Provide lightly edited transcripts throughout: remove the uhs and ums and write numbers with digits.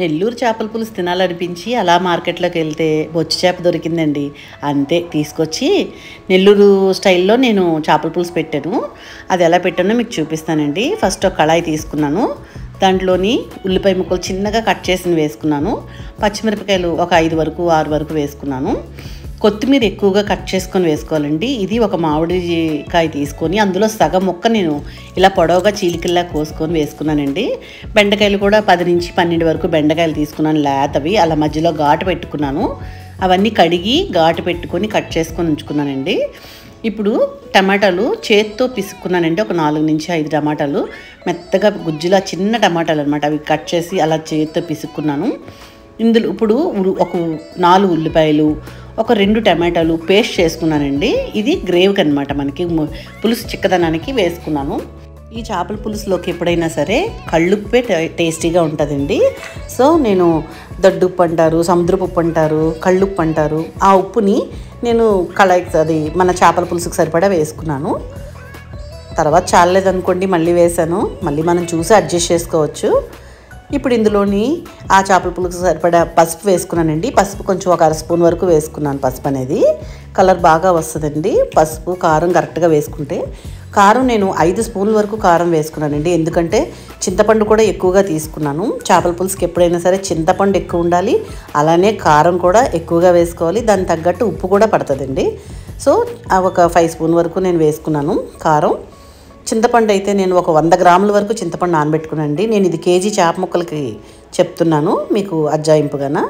నెల్లూరు చేపల పులుసు తినాలనిపించి అలా మార్కెట్లోకి వెళ్తే బొచ్చు చేప దొరికిందండి. అంతే తీసుకొచ్చి నెల్లూరు స్టైల్లో నేను చేపల పులుసు పెట్టాను. అది ఎలా పెట్టానో మీకు చూపిస్తానండి. ఫస్ట్ ఒక కళాయి తీసుకున్నాను, దాంట్లోని ఉల్లిపాయ ముక్కలు చిన్నగా కట్ చేసి వేసుకున్నాను. పచ్చిమిరపకాయలు ఒక 5 వరకు 6 వరకు వేసుకున్నాను. కొత్తిమీర ఎక్కువగా కట్ చేసుకొని వేసుకోవాలండి. ఇది ఒక మామిడికాయ తీసుకొని అందులో సగం ముక్క నేను ఇలా పొడవుగా చీలికల్లా కోసుకొని వేసుకున్నానండి. బెండకాయలు కూడా 10 నుంచి 12 వరకు బెండకాయలు తీసుకున్నాను, లేతవి. అలా మధ్యలో ఘాటు పెట్టుకున్నాను. అవన్నీ కడిగి ఘాటు పెట్టుకొని కట్ చేసుకొని ఉంచుకున్నానండి. ఇప్పుడు టమాటాలు చేత్తో పిసుక్కున్నానండి. ఒక 4 నుంచి 5 టమాటాలు మెత్తగా గుజ్జులా చిన్న టమాటాలు అనమాట. అవి కట్ చేసి అలా చేత్తో పిసుక్కున్నాను. ఇందులో ఇప్పుడు ఒక 4 ఉల్లిపాయలు, ఒక 2 టమాటాలు పేస్ట్ చేసుకున్నానండి. ఇది గ్రేవ్కి అనమాట, మనకి పులుసు చిక్కదనానికి వేసుకున్నాను. ఈ చేపల పులుసులోకి ఎప్పుడైనా సరే కళ్ళుప్పే టేస్టీగా ఉంటుందండి. సో నేను దొడ్డుప్పు అంటారు, సముద్రపుప్పు అంటారు, కళ్ళుప్పు అంటారు. ఆ ఉప్పుని నేను కళాయికి, అది మన చేపల పులుసుకు సరిపడా వేసుకున్నాను. తర్వాత చాలలేదనుకోండి మళ్ళీ వేసాను. మళ్ళీ మనం చూసి అడ్జస్ట్ చేసుకోవచ్చు. ఇప్పుడు ఇందులోని ఆ చేపల పులుసు సరిపడా పసుపు వేసుకున్నానండి. పసుపు కొంచెం ఒక 1/2 స్పూన్ వరకు వేసుకున్నాను. పసుపు అనేది కలర్ బాగా వస్తుందండి. పసుపు కారం కరెక్ట్గా వేసుకుంటే, కారం నేను 5 స్పూన్ల వరకు కారం వేసుకున్నానండి. ఎందుకంటే చింతపండు కూడా ఎక్కువగా తీసుకున్నాను. చేపల పులుసుకి ఎప్పుడైనా సరే చింతపండు ఎక్కువ ఉండాలి, అలానే కారం కూడా ఎక్కువగా వేసుకోవాలి. దానికి తగ్గట్టు ఉప్పు కూడా పడుతుందండి. సో ఒక 5 స్పూన్ వరకు నేను వేసుకున్నాను కారం. చింతపండు అయితే నేను ఒక 100 గ్రాముల వరకు చింతపండు నానబెట్టుకున్నానండి. నేను ఇది కేజీ చేప ముక్కలకి చెప్తున్నాను మీకు అజ్జాయింపుగానా.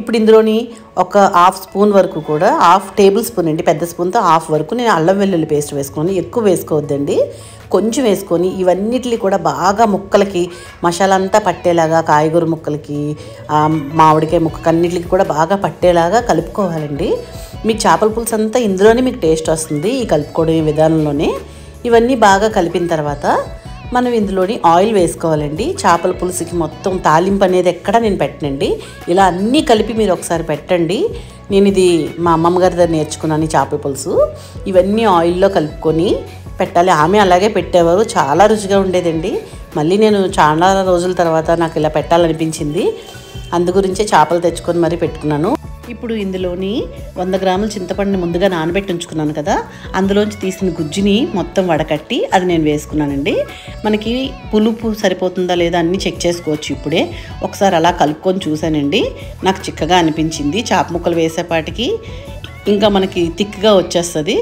ఇప్పుడు ఇందులోని ఒక 1/2 స్పూన్ వరకు కూడా, 1/2 టేబుల్ స్పూన్ అండి, పెద్ద స్పూన్తో 1/2 వరకు నేను అల్లం వెల్లుల్లి పేస్ట్ వేసుకున్నాను. ఎక్కువ వేసుకోవద్దండి, కొంచెం వేసుకొని ఇవన్నిటిని కూడా బాగా ముక్కలకి మసాలా అంతా పట్టేలాగా, కాయగూర ముక్కలకి, మామిడికాయ ముక్కకి అన్నిటికి కూడా బాగా పట్టేలాగా కలుపుకోవాలండి. మీకు చేపల పులుసు అంతా ఇందులోనే మీకు టేస్ట్ వస్తుంది ఈ కలుపుకోవడం విధానంలోనే. ఇవన్నీ బాగా కలిపిన తర్వాత మనం ఇందులోని ఆయిల్ వేసుకోవాలండి. చేపల పులుసుకి మొత్తం తాలింపు అనేది ఎక్కడ నేను పెట్టనండి. ఇలా అన్నీ కలిపి మీరు ఒకసారి పెట్టండి. నేను ఇది మా అమ్మమ్మ గారి దగ్గర నేర్చుకున్నాను ఈ చేపల పులుసు. ఇవన్నీ ఆయిల్లో కలుపుకొని పెట్టాలి. ఆమె అలాగే పెట్టేవారు, చాలా రుచిగా ఉండేదండి. మళ్ళీ నేను చాలా రోజుల తర్వాత నాకు ఇలా పెట్టాలనిపించింది, అందుగురించే చేపలు తెచ్చుకొని మరీ పెట్టుకున్నాను. ఇప్పుడు ఇందులోని 100 గ్రాముల చింతపండుని ముందుగా నానబెట్టి ఉంచుకున్నాను కదా, అందులోంచి తీసిన గుజ్జుని మొత్తం వడకట్టి అది నేను వేసుకున్నానండి. మనకి పులుపు సరిపోతుందా లేదా అన్నీ చెక్ చేసుకోవచ్చు ఇప్పుడే. ఒకసారి అలా కలుపుకొని చూశానండి, నాకు చిక్కగా అనిపించింది. చేప ముక్కలు వేసేపాటికి ఇంకా మనకి థిక్గా వచ్చేస్తుంది.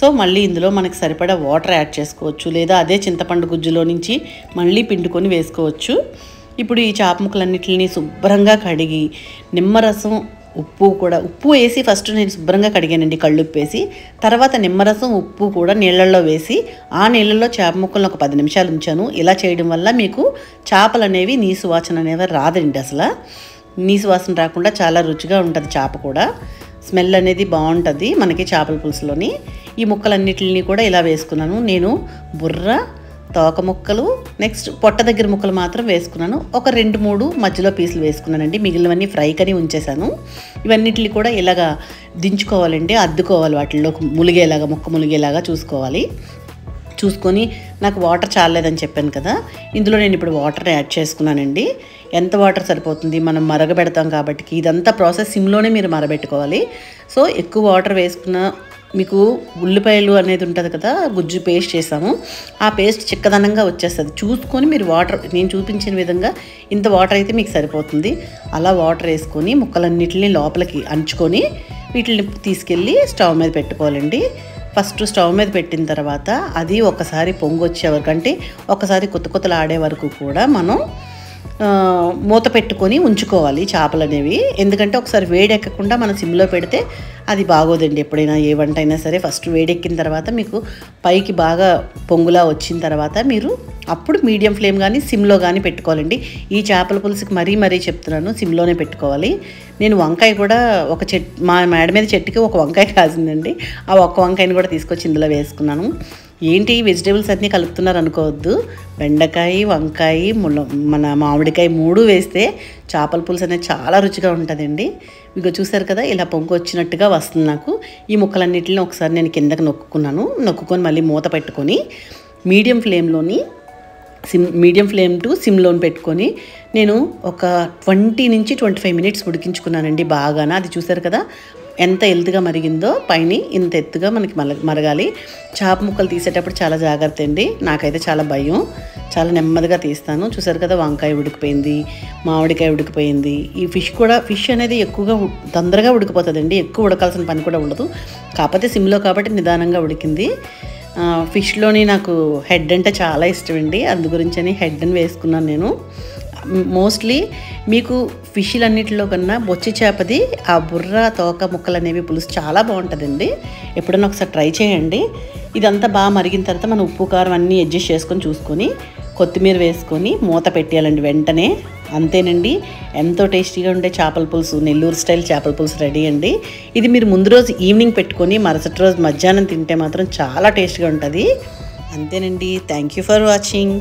సో మళ్ళీ ఇందులో మనకి సరిపడా వాటర్ యాడ్ చేసుకోవచ్చు, లేదా అదే చింతపండు గుజ్జులో నుంచి మళ్ళీ పిండుకొని వేసుకోవచ్చు. ఇప్పుడు ఈ చేప ముక్కలన్నిటిని శుభ్రంగా కడిగి నిమ్మరసం, ఉప్పు కూడా, ఉప్పు వేసి ఫస్ట్ నేను శుభ్రంగా కడిగానండి, కళ్ళుప్పు వేసి. తర్వాత నిమ్మరసం, ఉప్పు కూడా నీళ్ళల్లో వేసి ఆ నీళ్ళల్లో చేప ముక్కలను ఒక 10 నిమిషాలు ఉంచాను. ఇలా చేయడం వల్ల మీకు చేపలు అనేవి నీసు వాసన అనేవి రాదండి. అసలు నీసు వాసన రాకుండా చాలా రుచిగా ఉంటుంది చేప కూడా. స్మెల్ అనేది బాగుంటుంది మనకి చేపల పులుసులోని. ఈ ముక్కలన్నిటిని కూడా ఇలా వేసుకున్నాను నేను. బుర్ర, తోక ముక్కలు, నెక్స్ట్ పొట్ట దగ్గర ముక్కలు మాత్రం వేసుకున్నాను. ఒక 2-3 మధ్యలో పీసులు వేసుకున్నానండి. మిగిలినవన్నీ ఫ్రై కని ఉంచేసాను. ఇవన్నిటిని కూడా ఇలాగా దించుకోవాలండి, అద్దుకోవాలి. వాటిల్లో ములిగేలాగా, ముక్క ములిగేలాగా చూసుకోవాలి. చూసుకొని నాకు వాటర్ చాలలేదని చెప్పాను కదా, ఇందులో నేను ఇప్పుడు వాటర్ యాడ్ చేసుకున్నానండి. ఎంత వాటర్ సరిపోతుంది, మనం మరగబెడతాం కాబట్టి ఇదంతా ప్రాసెస్ సిమ్లోనే మీరు మరగబెట్టుకోవాలి. సో ఎక్కువ వాటర్ వేసుకున్నా మీకు ఉల్లిపాయలు అనేది ఉంటుంది కదా, గుజ్జు పేస్ట్ చేసాము, ఆ పేస్ట్ చిక్కదనంగా వచ్చేస్తుంది. చూసుకొని మీరు వాటర్, నేను చూపించిన విధంగా ఇంత వాటర్ అయితే మీకు సరిపోతుంది. అలా వాటర్ వేసుకొని ముక్కలన్నిటిని లోపలికి అంచుకొని వీటిని తీసుకెళ్ళి స్టవ్ మీద పెట్టుకోవాలండి. ఫస్ట్ స్టవ్ మీద పెట్టిన తర్వాత అది ఒకసారి పొంగు వచ్చే వరకు, అంటే ఒకసారి కొత్తలు ఆడే వరకు కూడా మనం మూత పెట్టుకొని ఉంచుకోవాలి చేపలు అనేవి. ఎందుకంటే ఒకసారి వేడెక్కకుండా మనం సిమ్లో పెడితే అది బాగోదండి. ఎప్పుడైనా ఏ వంట అయినా సరే ఫస్ట్ వేడెక్కిన తర్వాత మీకు పైకి బాగా పొంగులా వచ్చిన తర్వాత మీరు అప్పుడు మీడియం ఫ్లేమ్ కానీ సిమ్లో కానీ పెట్టుకోవాలండి. ఈ చేపల పులుసుకి మరీ చెప్తున్నాను, సిమ్లోనే పెట్టుకోవాలి. నేను వంకాయ కూడా ఒక మా మేడ మీద చెట్టుకి ఒక వంకాయ కాసిందండి. ఆ ఒక్క వంకాయని కూడా తీసుకొచ్చి ఇందులో వేసుకున్నాను. ఏంటి వెజిటేబుల్స్ అన్నీ కలుపుతున్నారు అనుకోవద్దు. బెండకాయ, వంకాయ, మన మామిడికాయ 3 వేస్తే చేపల పులుసు అనేది చాలా రుచిగా ఉంటుందండి. మీకు చూసారు కదా, ఇలా పొంగు వచ్చినట్టుగా వస్తుంది నాకు. ఈ ముక్కలన్నింటిని ఒకసారి నేను కిందకి నొక్కున్నాను. నొక్కుని మళ్ళీ మూత పెట్టుకొని మీడియం ఫ్లేమ్లోని మీడియం ఫ్లేమ్ టు సిమ్లోన్ పెట్టుకొని నేను ఒక 20 నుంచి 25 మినిట్స్ ఉడికించుకున్నానండి బాగానా. అది చూసారు కదా ఎంత ఎల్తుగా మరిగిందో, పైన ఇంత ఎత్తుగా మనకి మరగాలి. చేప ముక్కలు తీసేటప్పుడు చాలా జాగ్రత్త అండి, నాకైతే చాలా భయం, చాలా నెమ్మదిగా తీస్తాను. చూసారు కదా వంకాయ ఉడికిపోయింది, మామిడికాయ ఉడికిపోయింది. ఈ ఫిష్ కూడా, ఫిష్ అనేది ఎక్కువగా తొందరగా ఉడికిపోతుందండి, ఎక్కువ ఉడకాల్సిన పని కూడా ఉండదు. కాకపోతే సిమ్లో కాబట్టి నిదానంగా ఉడికింది. ఫిష్లోని నాకు హెడ్ అంటే చాలా ఇష్టం అండి, అందు గురించని హెడ్ అని వేసుకున్నాను నేను. మోస్ట్లీ మీకు ఫిష్లన్నిటిలో కన్నా బొచ్చి చేపది ఆ బుర్ర తోక ముక్కలు అనేవి పులుసు చాలా బాగుంటుందండి, ఎప్పుడైనా ఒకసారి ట్రై చేయండి. ఇదంతా బాగా మరిగిన తర్వాత మనం ఉప్పు కారం అన్నీ అడ్జస్ట్ చేసుకొని చూసుకొని కొత్తిమీర వేసుకొని మూత పెట్టేయాలండి వెంటనే. అంతేనండి, ఎంతో టేస్టీగా ఉండే చేపల పులుసు, నెల్లూరు స్టైల్ చేపల పులుసు రెడీ అండి. ఇది మీరు ముందు రోజు ఈవినింగ్ పెట్టుకొని మరుసటి రోజు మధ్యాహ్నం తింటే మాత్రం చాలా టేస్ట్గా ఉంటుంది. అంతేనండి, థ్యాంక్ యూ ఫర్ వాచింగ్.